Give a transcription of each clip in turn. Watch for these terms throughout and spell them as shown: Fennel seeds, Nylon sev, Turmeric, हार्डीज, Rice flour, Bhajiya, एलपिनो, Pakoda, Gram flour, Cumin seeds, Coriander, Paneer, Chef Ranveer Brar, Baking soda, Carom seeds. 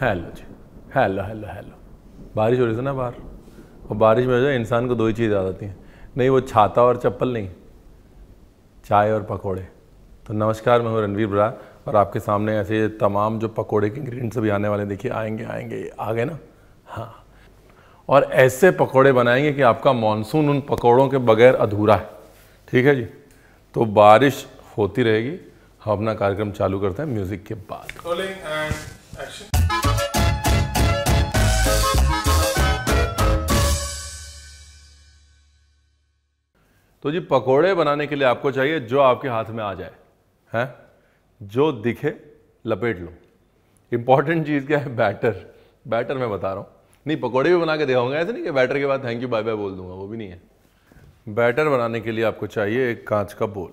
Hello जी, hello hello hello. बारिश हो रही थी ना बाहर, और बारिश में जो है इंसान को दो ही चीज़ याद आती हैं, नहीं वो छाता और चप्पल, नहीं चाय और पकोड़े। तो नमस्कार, मैं हूँ रणवीर ब्रार और आपके सामने ऐसे तमाम जो पकोड़े के इंग्रेडिएंट्स भी आने वाले, देखिए आएंगे ना, हाँ। और ऐसे पकोड़े बनाएंगे कि आपका मानसून उन पकोड़ों के बगैर अधूरा है, ठीक है जी। तो बारिश होती रहेगी, हम अपना कार्यक्रम चालू करते हैं म्यूज़िक के बाद। Rolling and action. तो जी पकोड़े बनाने के लिए आपको चाहिए जो आपके हाथ में आ जाए, हैं, जो दिखे लपेट लो। इम्पॉर्टेंट चीज़ क्या है? बैटर। बैटर मैं बता रहा हूँ, नहीं पकोड़े भी बना के दिखाऊंगा, ऐसे नहीं कि बैटर के बाद थैंक यू बाय बाय बोल दूंगा, वो भी नहीं है। बैटर बनाने के लिए आपको चाहिए एक कांच का बोल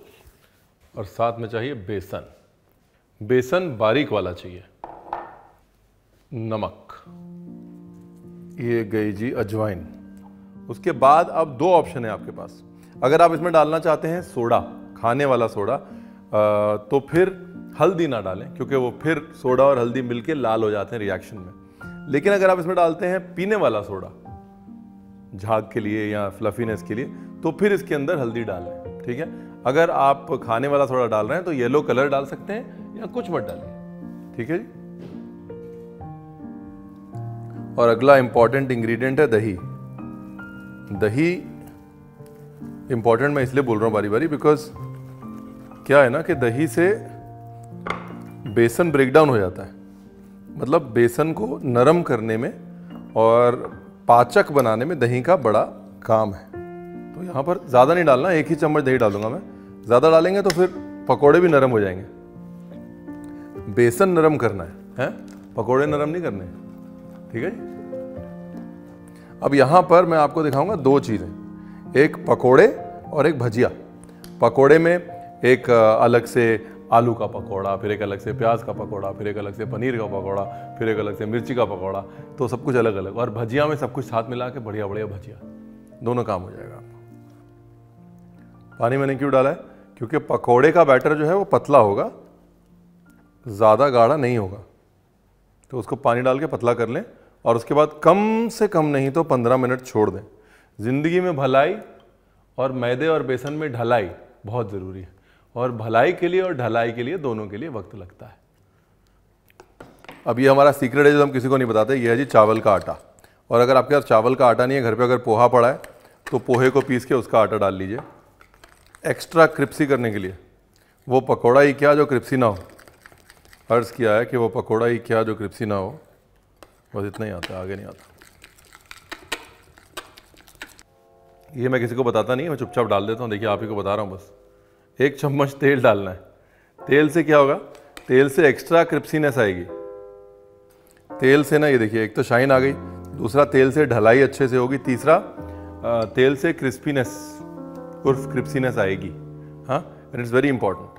और साथ में चाहिए बेसन। बेसन बारीक वाला चाहिए। नमक, ये गई जी अजवाइन। उसके बाद अब दो ऑप्शन है आपके पास। अगर आप इसमें डालना चाहते हैं सोडा, खाने वाला सोडा, तो फिर हल्दी ना डालें क्योंकि वो फिर सोडा और हल्दी मिलके लाल हो जाते हैं रिएक्शन में। लेकिन अगर आप इसमें डालते हैं पीने वाला सोडा, झाग के लिए या फ्लफीनेस के लिए, तो फिर इसके अंदर हल्दी डालें, ठीक है। अगर आप खाने वाला सोडा डाल रहे हैं तो येलो कलर डाल सकते हैं या कुछ मत डालें, ठीक है जी। और अगला इंपॉर्टेंट इंग्रेडिएंट है दही। दही इम्पॉर्टेंट मैं इसलिए बोल रहा हूँ बारी बारी, बिकॉज क्या है ना कि दही से बेसन ब्रेकडाउन हो जाता है, मतलब बेसन को नरम करने में और पाचक बनाने में दही का बड़ा काम है। तो यहाँ पर ज़्यादा नहीं डालना, एक ही चम्मच दही डालूंगा मैं। ज़्यादा डालेंगे तो फिर पकोड़े भी नरम हो जाएंगे। बेसन नरम करना है, पकोड़े नरम नहीं करने, ठीक है जी। अब यहाँ पर मैं आपको दिखाऊंगा दो चीज़ें, एक पकोड़े और एक भजिया। पकोड़े में एक अलग से आलू का पकोड़ा, फिर एक अलग से प्याज का पकोड़ा, फिर एक अलग से पनीर का पकोड़ा, फिर एक अलग से मिर्ची का पकोड़ा, तो सब कुछ अलग अलग। और भजिया में सब कुछ साथ मिला के बढ़िया बढ़िया भजिया, दोनों काम हो जाएगा आपको। पानी मैंने क्यों डाला है? क्योंकि पकोड़े का बैटर जो है वो पतला होगा, ज़्यादा गाढ़ा नहीं होगा, तो उसको पानी डाल के पतला कर लें और उसके बाद कम से कम नहीं तो 15 मिनट छोड़ दें। ज़िंदगी में भलाई और मैदे और बेसन में ढलाई बहुत ज़रूरी है, और भलाई के लिए और ढलाई के लिए, दोनों के लिए वक्त लगता है। अब ये हमारा सीक्रेट है जो हम किसी को नहीं बताते, ये है जी चावल का आटा। और अगर आपके पास चावल का आटा नहीं है, घर पे अगर पोहा पड़ा है तो पोहे को पीस के उसका आटा डाल लीजिए, एक्स्ट्रा क्रिप्सी करने के लिए। वो पकौड़ा ही क्या जो क्रिप्सी ना हो, अर्ज़ किया है कि वो पकौड़ा ही क्या जो क्रिप्सी ना हो। बस इतना ही आता, आगे नहीं आता। ये मैं किसी को बताता नहीं, मैं चुपचाप डाल देता हूँ, देखिए आप ही को बता रहा हूँ। बस 1 चम्मच तेल डालना है। तेल से क्या होगा? तेल से एक्स्ट्रा क्रिप्सीनेस आएगी। तेल से ना, ये देखिए, एक तो शाइन आ गई, दूसरा तेल से ढलाई अच्छे से होगी, तीसरा तेल से क्रिस्पीनेस उर्फ क्रिप्सीनेस आएगी, हाँ। एंड इट्स वेरी इंपॉर्टेंट,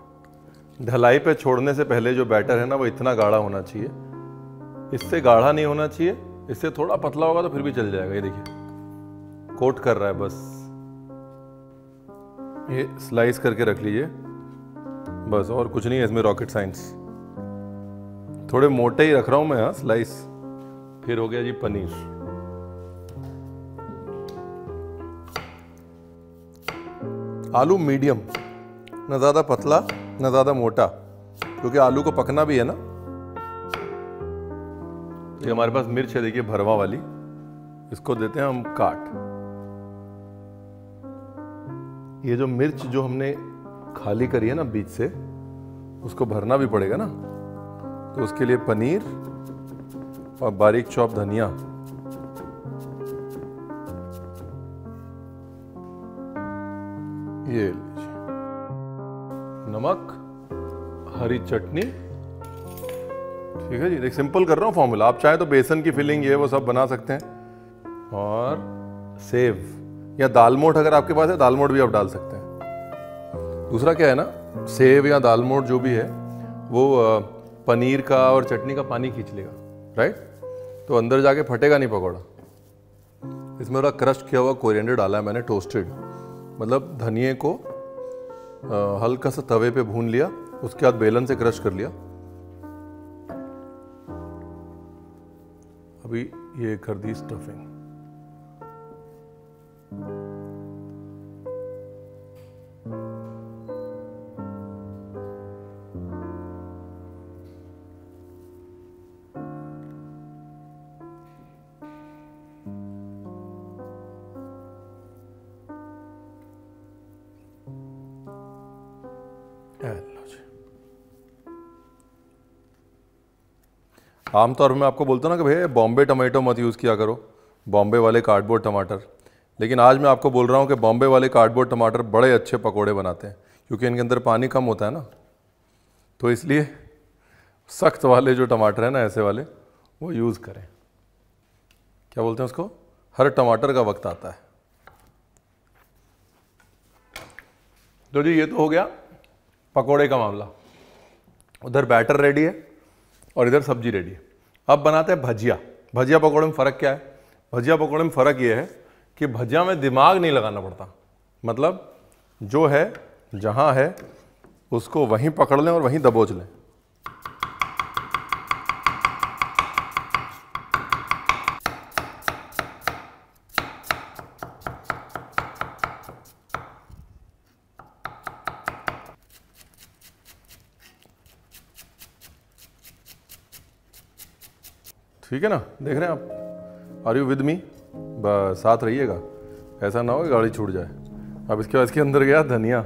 ढलाई पे छोड़ने से पहले जो बैटर है ना वो इतना गाढ़ा होना चाहिए, इससे गाढ़ा नहीं होना चाहिए, इससे थोड़ा पतला होगा तो फिर भी चल जाएगा। ये देखिए कोट कर रहा है, बस ये स्लाइस करके रख लीजिए, बस और कुछ नहीं है इसमें रॉकेट साइंस। थोड़े मोटे ही रख रहा हूं मैं, हाँ स्लाइस। फिर हो गया जी पनीर। आलू मीडियम, ना ज्यादा पतला ना ज्यादा मोटा, क्योंकि आलू को पकना भी है ना। ये हमारे पास मिर्च है, देखिए भरवा वाली, इसको देते हैं हम काट। ये जो मिर्च जो हमने खाली करी है ना बीच से, उसको भरना भी पड़ेगा ना, तो उसके लिए पनीर और बारीक चॉप धनिया। ये लीजिए नमक, हरी चटनी, ठीक है जी। देख सिंपल कर रहा हूँ फॉर्मूला, आप चाहे तो बेसन की फिलिंग ये वो सब बना सकते हैं। और सेव या दालमोट, अगर आपके पास है दालमोट भी आप डाल सकते हैं। दूसरा क्या है ना, सेव या दालमोट जो भी है वो पनीर का और चटनी का पानी खींच लेगा, राइट, तो अंदर जाके फटेगा नहीं पकौड़ा। इसमें थोड़ा क्रश्ड किया हुआ कोरिएंडर डाला है मैंने, टोस्टेड, मतलब धनिए को हल्का सा तवे पे भून लिया, उसके बाद बेलन से क्रश कर लिया। अभी ये कर दी स्टफिंग। आमतौर में आपको बोलता ना कि भैया बॉम्बे टमाटो मत यूज़ किया करो, बॉम्बे वाले कार्डबोर्ड टमाटर, लेकिन आज मैं आपको बोल रहा हूँ कि बॉम्बे वाले कार्डबोर्ड टमाटर बड़े अच्छे पकोड़े बनाते हैं, क्योंकि इनके अंदर पानी कम होता है ना, तो इसलिए सख्त वाले जो टमाटर हैं ना, ऐसे वाले वो यूज़ करें। क्या बोलते हैं उसको, हर टमाटर का वक्त आता है। तो जी ये तो हो गया पकोड़े का मामला, उधर बैटर रेडी है और इधर सब्जी रेडी है। अब बनाते हैं भजिया। भजिया पकौड़े में फ़र्क क्या है? भजिया पकौड़े में फ़र्क ये है कि भजिया में दिमाग नहीं लगाना पड़ता, मतलब जो है जहाँ है उसको वहीं पकड़ लें और वहीं दबोच लें। ठीक है ना, देख रहे हैं आप, आर यू विद मी, साथ रहिएगा, ऐसा ना हो कि गाड़ी छूट जाए। अब इसके बाद इसके अंदर गया धनिया,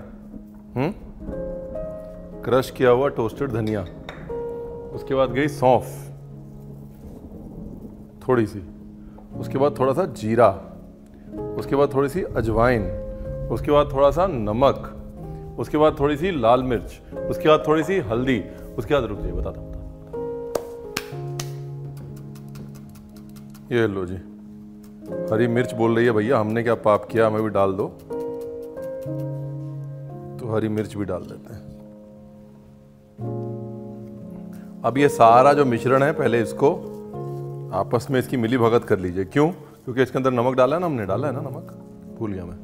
क्रश किया हुआ टोस्टेड धनिया, उसके बाद गई सौंफ थोड़ी सी, उसके बाद थोड़ा सा जीरा, उसके बाद थोड़ी सी अजवाइन, उसके बाद थोड़ा सा नमक, उसके बाद थोड़ी सी लाल मिर्च, उसके बाद थोड़ी सी हल्दी, उसके बाद रुक जाइए बताता हूँ। ये लो जी, हरी मिर्च बोल रही है भैया हमने क्या पाप किया, हमें भी डाल दो, तो हरी मिर्च भी डाल देते हैं। अब ये सारा जो मिश्रण है पहले इसको आपस में इसकी मिली भगत कर लीजिए। क्यों? क्योंकि इसके अंदर नमक डाला है ना हमने, डाला है ना नमक, भूल गया मैं,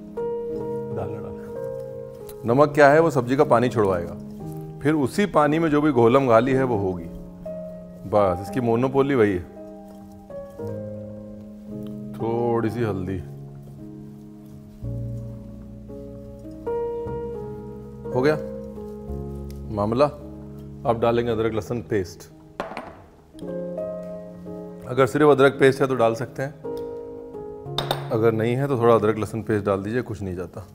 डाला। नमक क्या है, वो सब्जी का पानी छुड़वाएगा, फिर उसी पानी में जो भी घोलम घाली है वो होगी, बस इसकी मोनोपोली वही है। थोड़ी सी हल्दी हो गया मामला। अब डालेंगे अदरक लहसुन पेस्ट, अगर सिर्फ अदरक पेस्ट है तो डाल सकते हैं, अगर नहीं है तो थोड़ा अदरक लहसुन पेस्ट डाल दीजिए, कुछ नहीं जाता।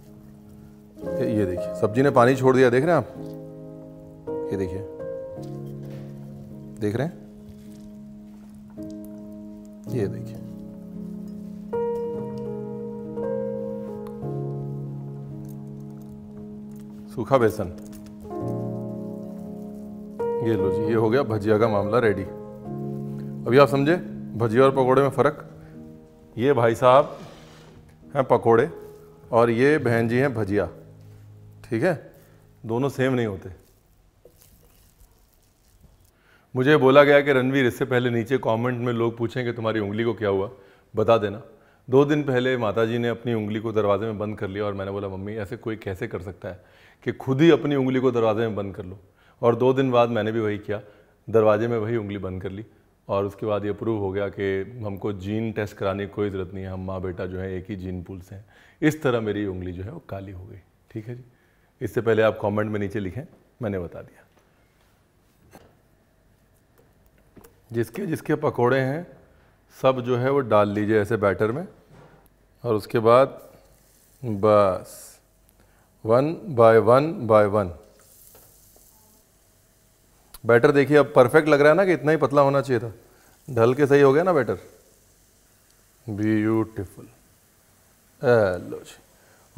ये देखिए सब्जी ने पानी छोड़ दिया, देख रहे हैं आप, ये देखिए, देख रहे हैं, ये देखिए, सूखा बेसन। ये लो जी, ये हो गया भजिया का मामला रेडी। अभी आप समझे भजिया और पकोड़े में फ़र्क। ये भाई साहब हैं पकोड़े और ये बहन जी हैं भजिया, ठीक है, दोनों सेम नहीं होते। मुझे बोला गया कि रणवीर इससे पहले नीचे कमेंट में लोग पूछें कि तुम्हारी उंगली को क्या हुआ, बता देना। 2 दिन पहले माताजी ने अपनी उंगली को दरवाजे में बंद कर लिया और मैंने बोला मम्मी ऐसे कोई कैसे कर सकता है कि खुद ही अपनी उंगली को दरवाजे में बंद कर लो, और 2 दिन बाद मैंने भी वही किया, दरवाजे में वही उंगली बंद कर ली, और उसके बाद ये प्रूव हो गया कि हमको जीन टेस्ट कराने की कोई ज़रूरत नहीं है, हम माँ बेटा जो है एक ही जीन पूल से हैं। इस तरह मेरी उंगली जो है वो काली हो गई। ठीक है जी, इससे पहले आप कॉमेंट में नीचे लिखें, मैंने बता दिया। जिसके जिसके पकौड़े हैं सब जो है वो डाल लीजिए ऐसे बैटर में, और उसके बाद बस 1 by 1 by 1। बैटर देखिए अब परफेक्ट लग रहा है ना, कि इतना ही पतला होना चाहिए था, ढल के सही हो गया ना बैटर, ब्यूटीफुल। लो जी,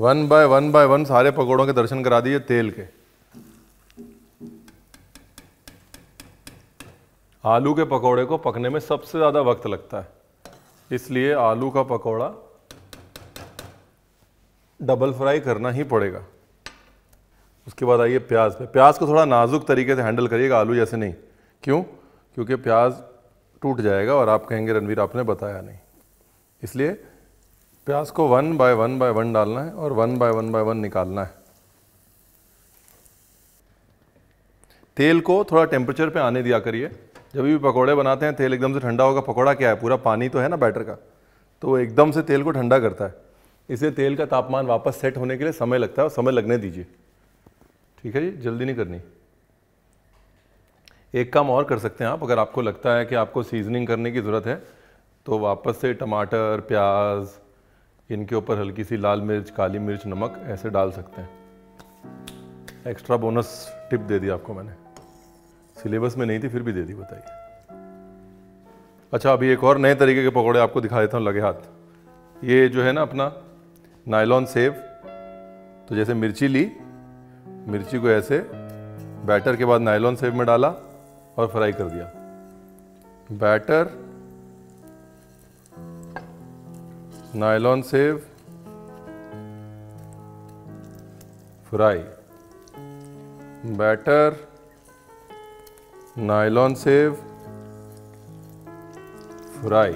1 by 1 by 1 सारे पकौड़ों के दर्शन करा दिए तेल के। आलू के पकौड़े को पकने में सबसे ज़्यादा वक्त लगता है, इसलिए आलू का पकौड़ा डबल फ्राई करना ही पड़ेगा। उसके बाद आइए प्याज पे। प्याज को थोड़ा नाजुक तरीके से हैंडल करिएगा, आलू जैसे नहीं। क्यों? क्योंकि प्याज टूट जाएगा और आप कहेंगे रणवीर आपने बताया नहीं, इसलिए प्याज को 1 by 1 by 1 डालना है और 1 by 1 by 1 निकालना है। तेल को थोड़ा टेम्परेचर पे आने दिया करिए, जब भी पकोड़े बनाते हैं तेल एकदम से ठंडा होगा। पकोड़ा क्या है, पूरा पानी तो है ना बैटर का, तो एकदम से तेल को ठंडा करता है। इसे तेल का तापमान वापस सेट होने के लिए समय लगता है और समय लगने दीजिए। ठीक है जी, जल्दी नहीं करनी। एक काम और कर सकते हैं आप, अगर आपको लगता है कि आपको सीजनिंग करने की ज़रूरत है तो वापस से टमाटर, प्याज, इनके ऊपर हल्की सी लाल मिर्च, काली मिर्च, नमक ऐसे डाल सकते हैं। एक्स्ट्रा बोनस टिप दे दी आपको मैंने, सिलेबस में नहीं थी फिर भी दे दी, बताइए। अच्छा, अभी एक और नए तरीके के पकोड़े आपको दिखा देता हूँ लगे हाथ। ये जो है ना अपना नायलॉन सेव, तो जैसे मिर्ची ली, मिर्ची को ऐसे बैटर के बाद नायलॉन सेव में डाला और फ्राई कर दिया। Batter, nylon sev, fry. Batter, nylon sev, fry.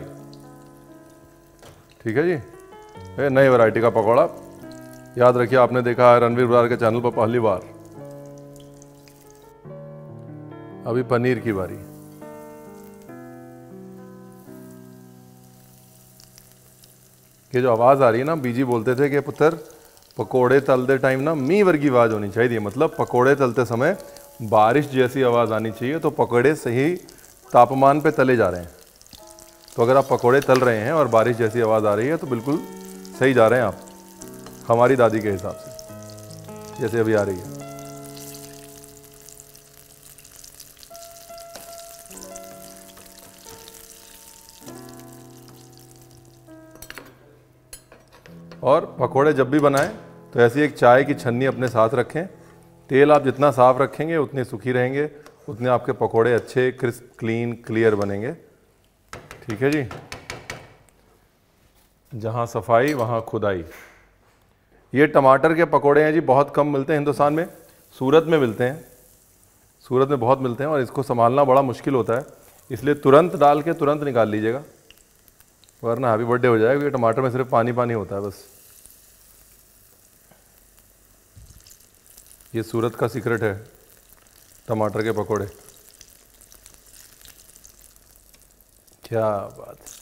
ठीक है जी, ये नई वैरायटी का पकौड़ा। याद रखिए आपने देखा है रणवीर ब्रार के चैनल पर पहली बार। अभी पनीर की बारी। ये जो आवाज़ आ रही है ना, बीजी बोलते थे कि पुत्र पकोड़े तलते टाइम ना मी वर्गी आवाज़ होनी चाहिए, मतलब पकोड़े तलते समय बारिश जैसी आवाज़ आनी चाहिए। तो पकोड़े सही तापमान पे तले जा रहे हैं। तो अगर आप पकोड़े तल रहे हैं और बारिश जैसी आवाज़ आ रही है तो बिल्कुल सही जा रहे हैं आप, हमारी दादी के हिसाब से, जैसे अभी आ रही है। और पकोड़े जब भी बनाएं तो ऐसी एक चाय की छन्नी अपने साथ रखें। तेल आप जितना साफ़ रखेंगे उतने सूखी रहेंगे, उतने आपके पकोड़े अच्छे क्रिस्प, क्लीन, क्लियर बनेंगे। ठीक है जी, जहाँ सफाई वहाँ खुदाई। ये टमाटर के पकोड़े हैं जी, बहुत कम मिलते हैं हिंदुस्तान में, सूरत में मिलते हैं, सूरत में बहुत मिलते हैं और इसको संभालना बड़ा मुश्किल होता है, इसलिए तुरंत डाल के तुरंत निकाल लीजिएगा, वरना हैप्पी बर्थडे हो जाएगा। क्योंकि टमाटर में सिर्फ पानी पानी होता है बस। ये सूरत का सीक्रेट है, टमाटर के पकोड़े। क्या बात है।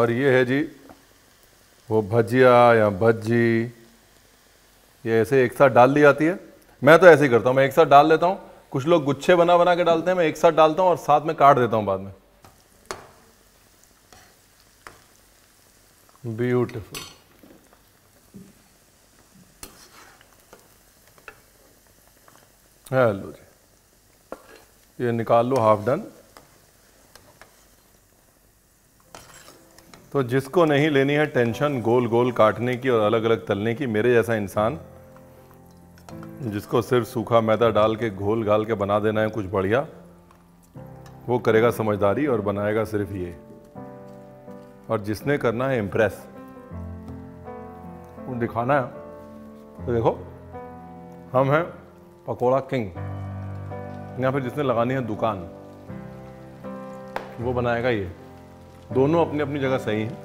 और ये है जी वो भजिया या भज्जी, ये ऐसे एक साथ डाल दी जाती है। मैं तो ऐसे ही करता हूँ, मैं एक साथ डाल देता हूँ। कुछ लोग गुच्छे बना बना के डालते हैं, मैं एक साथ डालता हूँ और साथ में काट देता हूँ बाद में। ब्यूटीफुल। हेलो जी, ये निकाल लो, हाफ डन। तो जिसको नहीं लेनी है टेंशन गोल गोल काटने की और अलग अलग तलने की, मेरे जैसा इंसान जिसको सिर्फ सूखा मैदा डाल के घोल घाल के बना देना है कुछ बढ़िया, वो करेगा समझदारी और बनाएगा सिर्फ ये। और जिसने करना है इम्प्रेस, वो दिखाना है तो देखो हम हैं पकोड़ा किंग, या फिर जिसने लगानी है दुकान, वो बनाएगा ये। दोनों अपनी अपनी जगह सही है,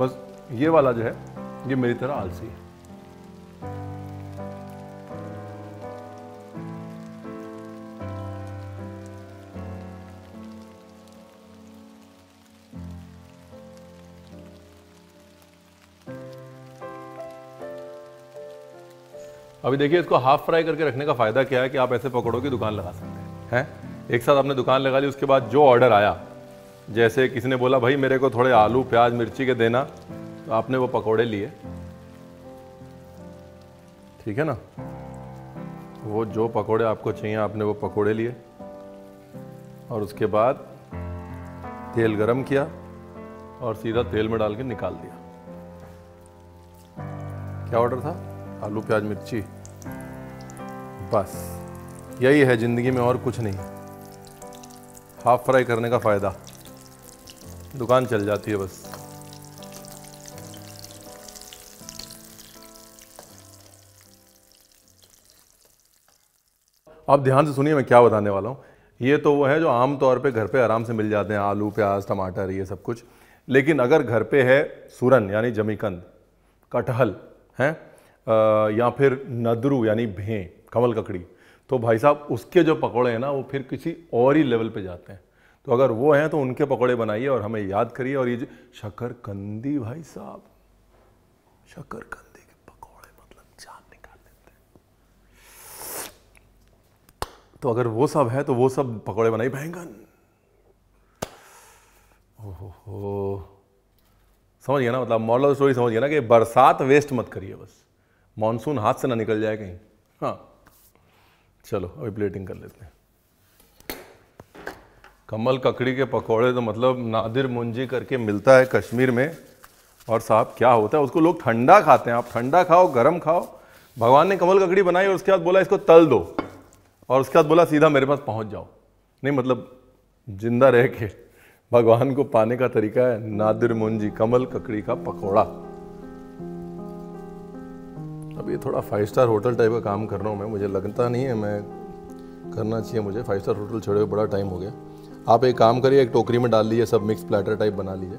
बस ये वाला जो है ये मेरी तरह आलसी है। अभी देखिए इसको हाफ फ्राई करके रखने का फ़ायदा क्या है कि आप ऐसे पकोड़ों की दुकान लगा सकते हैं। हैं, एक साथ आपने दुकान लगा ली, उसके बाद जो ऑर्डर आया, जैसे किसी ने बोला भाई मेरे को थोड़े आलू, प्याज, मिर्ची के देना, तो आपने वो पकोड़े लिए। ठीक है ना, वो जो पकोड़े आपको चाहिए आपने वो पकोड़े लिए और उसके बाद तेल गरम किया और सीधा तेल में डाल के निकाल दिया। क्या ऑर्डर था? आलू, प्याज, मिर्ची। बस यही है ज़िंदगी में, और कुछ नहीं। हाफ फ्राई करने का फ़ायदा, दुकान चल जाती है बस। आप ध्यान से सुनिए मैं क्या बताने वाला हूँ। ये तो वो है जो आम तौर पे घर पे आराम से मिल जाते हैं, आलू, प्याज, टमाटर, ये सब कुछ। लेकिन अगर घर पे है सूरन यानी जमीकंद, कटहल हैं या फिर नदरू यानी भें, कंवल ककड़ी, तो भाई साहब उसके जो पकौड़े हैं ना वो फिर किसी और ही लेवल पे जाते हैं। तो अगर वो हैं तो उनके पकौड़े बनाइए और हमें याद करिए। और ये जो शकरकंदी, भाई साहब शकरकंदी के पकौड़े मतलब जान निकाल देते हैं। तो अगर वो सब है तो वो सब पकौड़े बनाइए। बैंगन, ओहो, समझ गया ना, मतलब मॉरल ऑफ स्टोरी समझ गया ना कि बरसात वेस्ट मत करिए, बस मानसून हाथ से ना निकल जाए कहीं। हाँ चलो अभी प्लेटिंग कर लेते हैं। कमल ककड़ी के पकोड़े तो मतलब नादिर मुंजी करके मिलता है कश्मीर में, और साहब क्या होता है उसको लोग ठंडा खाते हैं। आप ठंडा खाओ, गरम खाओ। भगवान ने कमल ककड़ी बनाई और उसके बाद बोला इसको तल दो, और उसके बाद बोला सीधा मेरे पास पहुँच जाओ। नहीं मतलब जिंदा रह के भगवान को पाने का तरीका है नादिर मुंजी कमल ककड़ी का पकोड़ा। अब ये थोड़ा 5 स्टार होटल टाइप का काम कर रहा हूँ मैं, मुझे लगता नहीं है मैं करना चाहिए, मुझे 5 स्टार होटल छोड़े हुए बड़ा टाइम हो गया। आप एक काम करिए, एक टोकरी में डाल लीजिए सब, मिक्स प्लेटर टाइप बना लीजिए।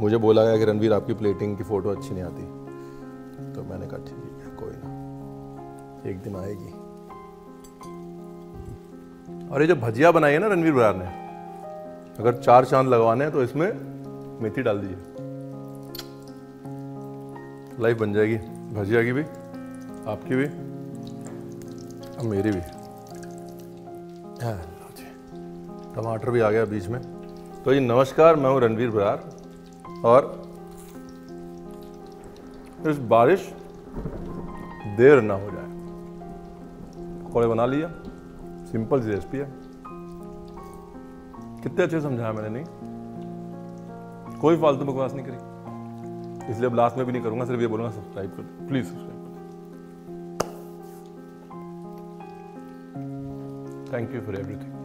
मुझे बोला गया कि रणवीर आपकी प्लेटिंग की फ़ोटो अच्छी नहीं आती, तो मैंने कहा ठीक है कोई ना, एक दिन आएगी। और ये जो भजिया बनाई है ना रणवीर ब्रार ने, अगर 4 चांद लगवाने हैं तो इसमें मेथी डाल दीजिए, लाइफ बन जाएगी भजिया की भी, आपकी भी और मेरी भी। टमाटर भी आ गया बीच में। तो ये नमस्कार, मैं हूँ रणवीर ब्रार, और इस बारिश देर ना हो जाए। पकौड़े बना लिया, सिंपल सी रेसिपी है। कितने अच्छे समझाया मैंने, नहीं कोई फालतू बकवास नहीं करी, इसलिए अब लास्ट में भी नहीं करूंगा, सिर्फ ये बोलूंगा सब्सक्राइब कर दो, प्लीज सब्सक्राइब कर दो। Thank you for everything.